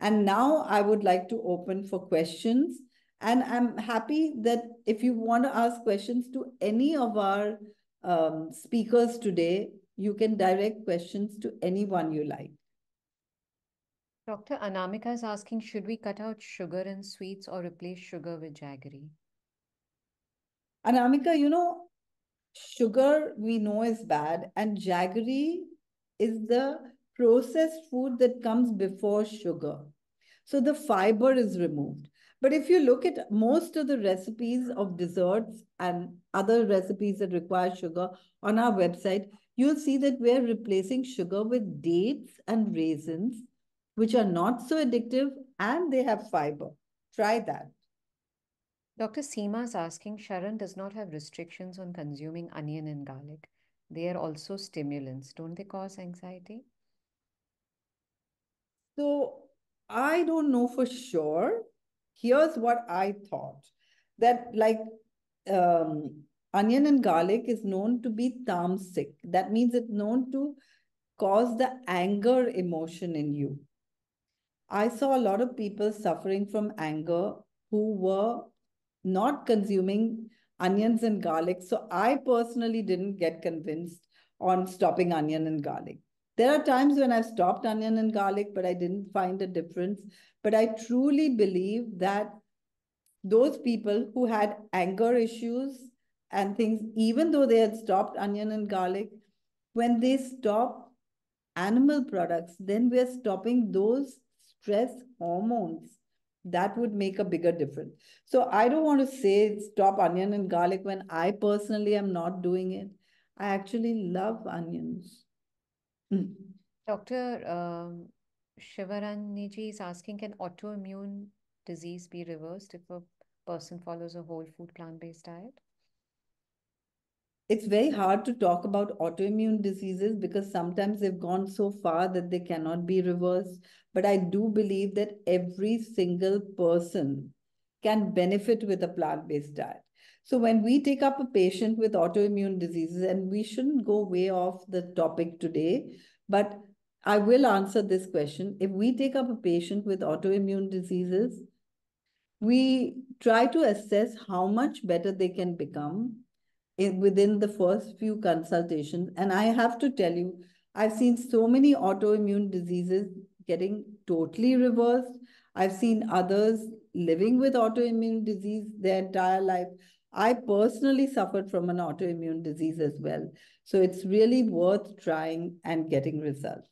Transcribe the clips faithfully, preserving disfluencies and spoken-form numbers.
And now I would like to open for questions. And I'm happy that if you want to ask questions to any of our um, speakers today, you can direct questions to anyone you like. Doctor Anamika is asking, should we cut out sugar in sweets or replace sugar with jaggery? Anamika, you know, sugar we know is bad, and jaggery is the processed food that comes before sugar. So the fiber is removed. But if you look at most of the recipes of desserts and other recipes that require sugar on our website, you'll see that we're replacing sugar with dates and raisins, which are not so addictive and they have fiber. Try that. Doctor Seema is asking, Sharan does not have restrictions on consuming onion and garlic. They are also stimulants. Don't they cause anxiety? So I don't know for sure. Here's what I thought, that like um, onion and garlic is known to be tamasic. That means it's known to cause the anger emotion in you. I saw a lot of people suffering from anger who were not consuming onions and garlic. So I personally didn't get convinced on stopping onion and garlic. There are times when I've stopped onion and garlic, but I didn't find a difference. But I truly believe that those people who had anger issues and things, even though they had stopped onion and garlic, when they stop animal products, then we're stopping those stress hormones. That would make a bigger difference. So I don't want to say stop onion and garlic when I personally am not doing it. I actually love onions. Mm. Doctor Um, Shivaraniji is asking, can autoimmune disease be reversed if a person follows a whole food plant-based diet? It's very hard to talk about autoimmune diseases because sometimes they've gone so far that they cannot be reversed. But I do believe that every single person can benefit with a plant-based diet. So when we take up a patient with autoimmune diseases, and we shouldn't go way off the topic today, but I will answer this question. If we take up a patient with autoimmune diseases, we try to assess how much better they can become within the first few consultations. And I have to tell you, I've seen so many autoimmune diseases getting totally reversed. I've seen others living with autoimmune disease their entire life. I personally suffered from an autoimmune disease as well. So it's really worth trying and getting results.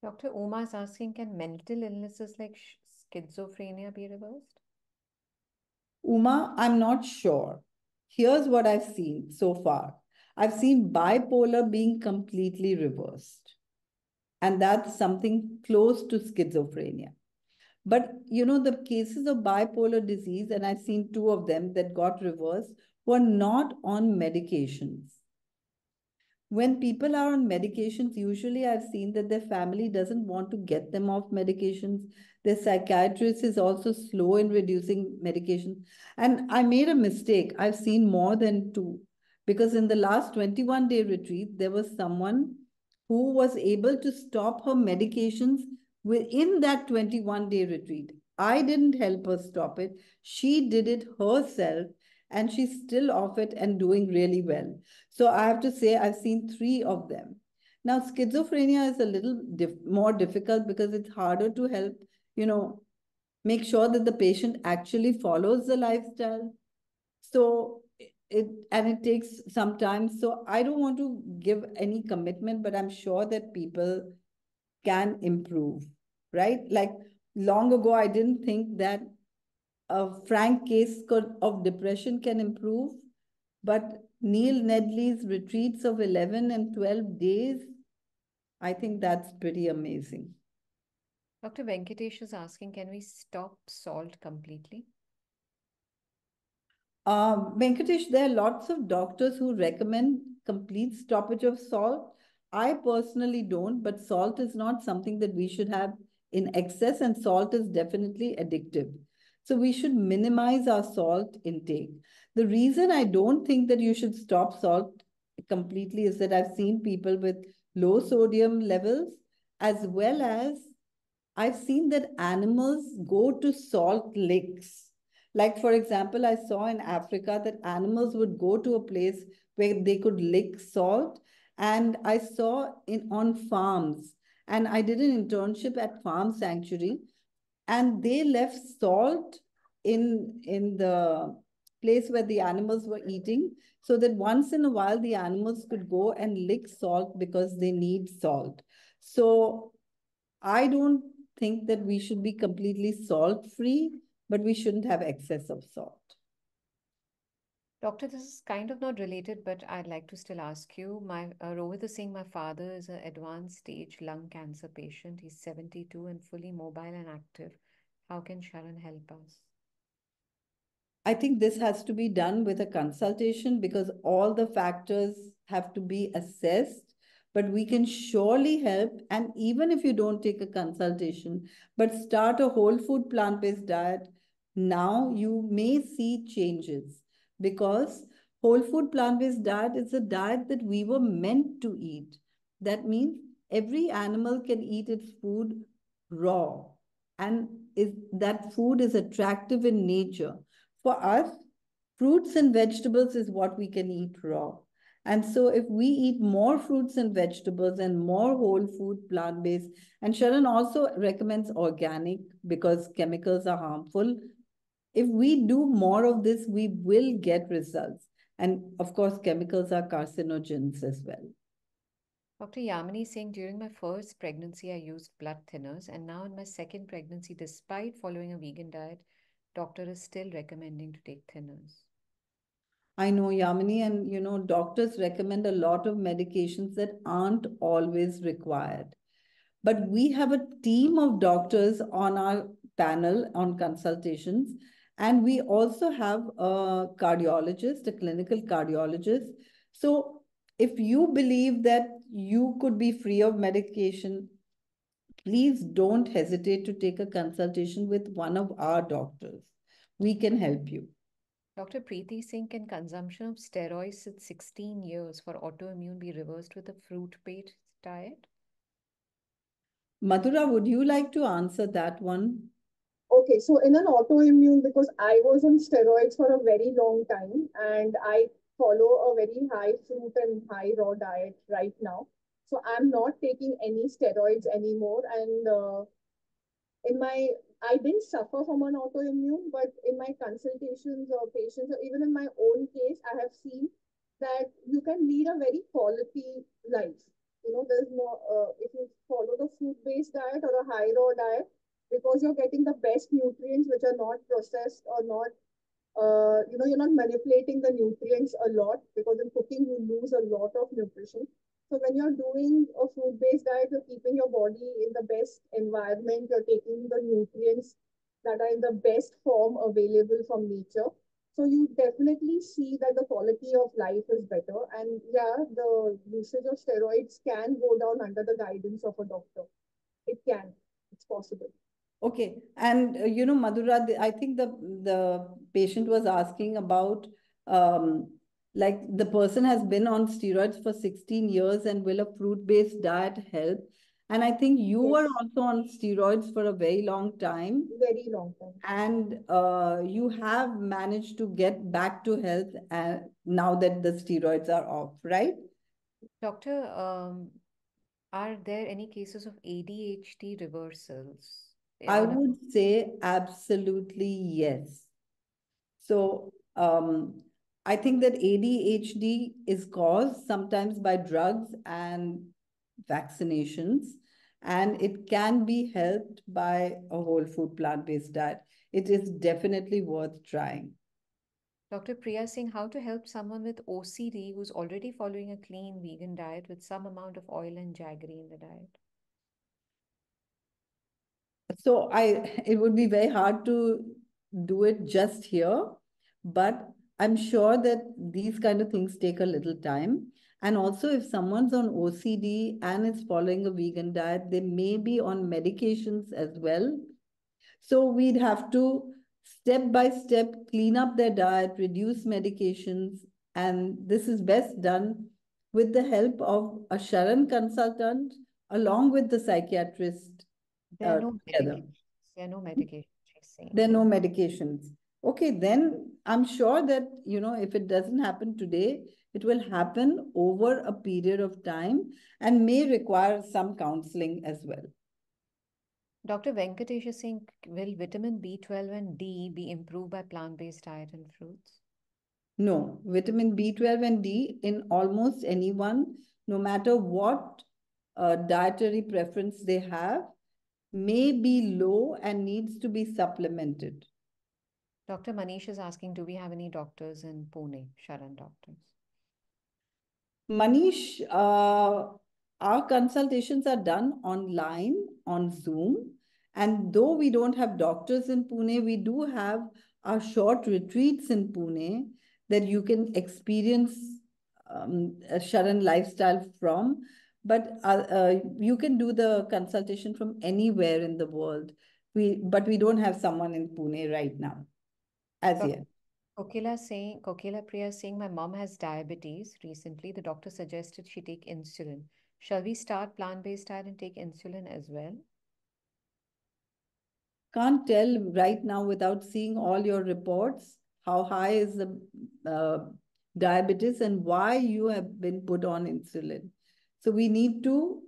Doctor Uma is asking, can mental illnesses like schizophrenia be reversed? Uma, I'm not sure. Here's what I've seen so far. I've seen bipolar being completely reversed. And that's something close to schizophrenia. But, you know, the cases of bipolar disease, and I've seen two of them that got reversed, were not on medications. When people are on medications, usually I've seen that their family doesn't want to get them off medications. Their psychiatrist is also slow in reducing medication. And I made a mistake. I've seen more than two, because in the last twenty-one day retreat, there was someone who was able to stop her medications within that twenty-one day retreat. I didn't help her stop it. She did it herself, and she's still off it and doing really well. So I have to say I've seen three of them. Now, schizophrenia is a little diff more difficult because it's harder to help, you know, make sure that the patient actually follows the lifestyle. So it, and it takes some time. So I don't want to give any commitment, but I'm sure that people can improve, right? Like long ago, I didn't think that a frank case of depression can improve, but Neil Nedley's retreats of eleven and twelve days, I think that's pretty amazing. Doctor Venkatesh is asking, can we stop salt completely? Um, Venkatesh, there are lots of doctors who recommend complete stoppage of salt. I personally don't, but salt is not something that we should have in excess, and salt is definitely addictive. So we should minimize our salt intake. The reason I don't think that you should stop salt completely is that I've seen people with low sodium levels as well as I've seen that animals go to salt licks. Like, for example, I saw in Africa that animals would go to a place where they could lick salt. And I saw in on farms, and I did an internship at Farm Sanctuary, and they left salt in, in the place where the animals were eating, so that once in a while the animals could go and lick salt because they need salt. So I don't think that we should be completely salt-free, but we shouldn't have excess of salt. Doctor, this is kind of not related, but I'd like to still ask you. My uh, Rohit is saying my father is an advanced stage lung cancer patient. He's seventy-two and fully mobile and active. How can Sharan help us? I think this has to be done with a consultation because all the factors have to be assessed, but we can surely help. And even if you don't take a consultation, but start a whole food plant-based diet, now you may see changes. Because whole food plant-based diet is a diet that we were meant to eat. That means every animal can eat its food raw. And is, that food is attractive in nature. For us, fruits and vegetables is what we can eat raw. And so if we eat more fruits and vegetables and more whole food, plant-based, and Sharan also recommends organic because chemicals are harmful. If we do more of this, we will get results. And of course, chemicals are carcinogens as well. Doctor Yamini is saying, during my first pregnancy, I used blood thinners. And now in my second pregnancy, despite following a vegan diet, doctor is still recommending to take thinners. I know, Yamini, and you know, doctors recommend a lot of medications that aren't always required. But we have a team of doctors on our panel on consultations. And we also have a cardiologist, a clinical cardiologist. So if you believe that you could be free of medication, please don't hesitate to take a consultation with one of our doctors. We can help you. Doctor Preeti Singh, can consumption of steroids at sixteen years for autoimmune be reversed with a fruit-based diet? Madhura, would you like to answer that one? Okay, so in an autoimmune, because I was on steroids for a very long time and I follow a very high fruit and high raw diet right now. So I'm not taking any steroids anymore. And uh, in my, I didn't suffer from an autoimmune, but in my consultations or patients, or even in my own case, I have seen that you can lead a very quality life. You know, there's more, uh, if you follow the food-based diet or a high raw diet, because you're getting the best nutrients which are not processed or not, uh, you know, you're not manipulating the nutrients a lot because in cooking you lose a lot of nutrition. So when you're doing a food-based diet, you're keeping your body in the best environment, you're taking the nutrients that are in the best form available from nature. So you definitely see that the quality of life is better. And yeah, the usage of steroids can go down under the guidance of a doctor. It can, it's possible. Okay. And, uh, you know, Madhura, the, I think the, the patient was asking about, um, like, the person has been on steroids for sixteen years and will a fruit-based diet help? And I think you yes. were also on steroids for a very long time. Very long time. And uh, you have managed to get back to health uh, now that the steroids are off, right? Doctor, um, are there any cases of A D H D reversals? I would say absolutely yes. So um, I think that A D H D is caused sometimes by drugs and vaccinations, and it can be helped by a whole food plant-based diet. It is definitely worth trying. Doctor Priya Singh, how to help someone with O C D who's already following a clean vegan diet with some amount of oil and jaggery in the diet? So I, it would be very hard to do it just here, but I'm sure that these kind of things take a little time. And also if someone's on O C D and is following a vegan diet, they may be on medications as well. So we'd have to step by step clean up their diet, reduce medications. And this is best done with the help of a Sharan consultant along with the psychiatrist There are uh, no medications. There are no medications. There are no medications. Okay, then I'm sure that, you know, if it doesn't happen today, it will happen over a period of time and may require some counseling as well. Doctor Venkatesh is saying, will vitamin B twelve and D be improved by plant-based diet and fruits? No, vitamin B twelve and D in almost anyone, no matter what uh, dietary preference they have, may be low and needs to be supplemented. Doctor Manish is asking, do we have any doctors in Pune, Sharan doctors? Manish, uh, our consultations are done online on Zoom. And though we don't have doctors in Pune, we do have our short retreats in Pune that you can experience um, a Sharan lifestyle from. But uh, uh, you can do the consultation from anywhere in the world. We, but we don't have someone in Pune right now, as yet. Kokila saying, Kokila Priya saying, my mom has diabetes recently. The doctor suggested she take insulin. Shall we start plant-based diet and take insulin as well? Can't tell right now without seeing all your reports how high is the uh, diabetes and why you have been put on insulin. So we need to,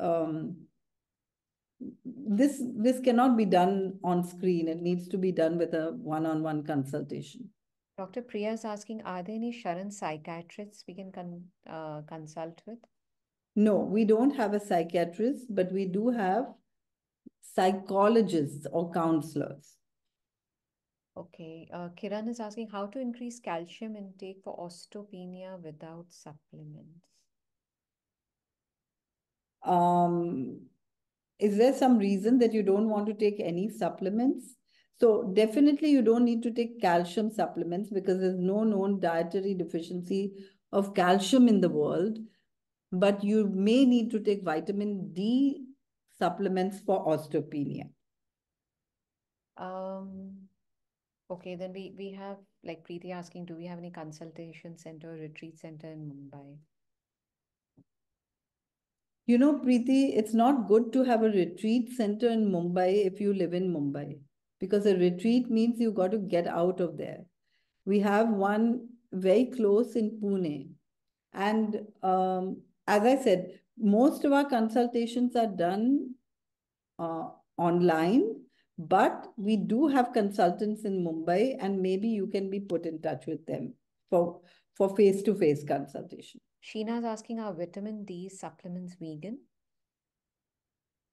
um, this, this cannot be done on screen. It needs to be done with a one-on-one consultation. Doctor Priya is asking, are there any Sharan psychiatrists we can con uh, consult with? No, we don't have a psychiatrist, but we do have psychologists or counselors. Okay. Uh, Kiran is asking how to increase calcium intake for osteopenia without supplements. Um, is there some reason that you don't want to take any supplements? So definitely you don't need to take calcium supplements because there's no known dietary deficiency of calcium in the world. But you may need to take vitamin D supplements for osteopenia. Um, okay, then we, we have, like Preeti asking, do we have any consultation center, retreat center in Mumbai? You know, Preeti, it's not good to have a retreat center in Mumbai if you live in Mumbai, because a retreat means you got to get out of there. We have one very close in Pune. And um, as I said, most of our consultations are done uh, online, but we do have consultants in Mumbai, and maybe you can be put in touch with them for for face-to-face consultation. Sheena is asking, are vitamin D supplements vegan?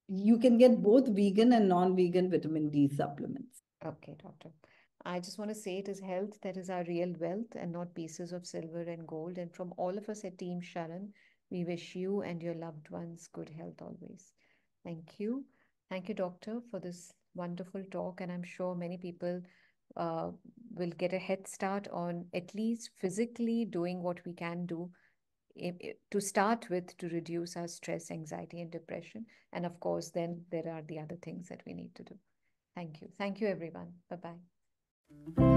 You can get both vegan and non-vegan vitamin D supplements. Okay, doctor. I just want to say it is health that is our real wealth and not pieces of silver and gold. And from all of us at Team Sharan, we wish you and your loved ones good health always. Thank you. Thank you, doctor, for this wonderful talk. And I'm sure many people uh, will get a head start on at least physically doing what we can do to start with to reduce our stress, anxiety, and depression. And of course, then there are the other things that we need to do. Thank you. Thank you, everyone. Bye-bye.